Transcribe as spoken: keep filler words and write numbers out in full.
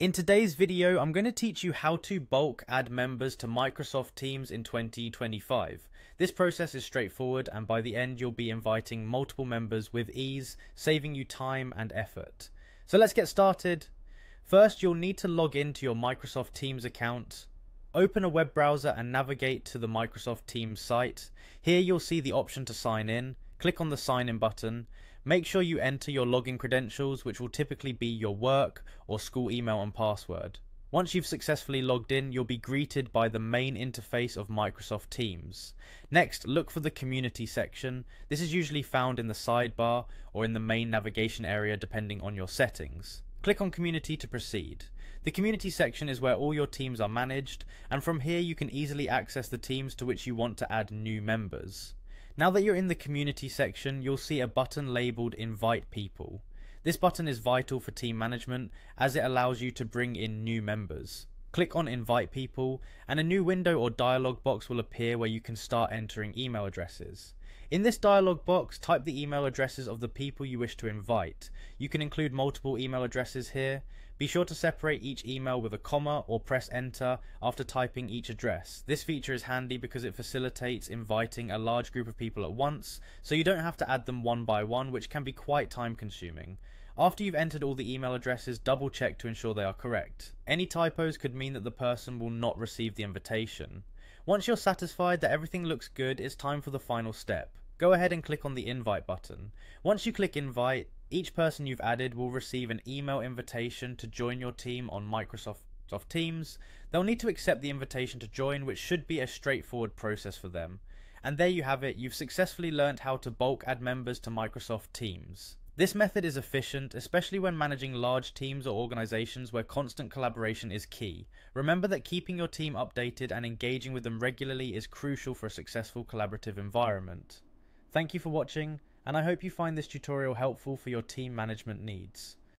In today's video, I'm going to teach you how to bulk add members to Microsoft Teams in twenty twenty-five. This process is straightforward, and by the end you'll be inviting multiple members with ease, saving you time and effort. So let's get started. First, you'll need to log into your Microsoft Teams account. Open a web browser and navigate to the Microsoft Teams site. Here you'll see the option to sign in. Click on the sign in button. Make sure you enter your login credentials, which will typically be your work or school email and password. Once you've successfully logged in, you'll be greeted by the main interface of Microsoft Teams. Next, look for the community section. This is usually found in the sidebar or in the main navigation area depending on your settings. Click on community to proceed. The community section is where all your teams are managed, and from here you can easily access the teams to which you want to add new members. Now that you're in the community section, you'll see a button labeled Invite People. This button is vital for team management as it allows you to bring in new members. Click on Invite People and a new window or dialog box will appear where you can start entering email addresses. In this dialog box, type the email addresses of the people you wish to invite. You can include multiple email addresses here. Be sure to separate each email with a comma or press enter after typing each address. This feature is handy because it facilitates inviting a large group of people at once, so you don't have to add them one by one, which can be quite time consuming. After you've entered all the email addresses, double check to ensure they are correct. Any typos could mean that the person will not receive the invitation. Once you're satisfied that everything looks good, it's time for the final step. Go ahead and click on the invite button. Once you click invite, each person you've added will receive an email invitation to join your team on Microsoft Teams. They'll need to accept the invitation to join, which should be a straightforward process for them. And there you have it, you've successfully learned how to bulk add members to Microsoft Teams. This method is efficient, especially when managing large teams or organizations where constant collaboration is key. Remember that keeping your team updated and engaging with them regularly is crucial for a successful collaborative environment. Thank you for watching, and I hope you find this tutorial helpful for your team management needs.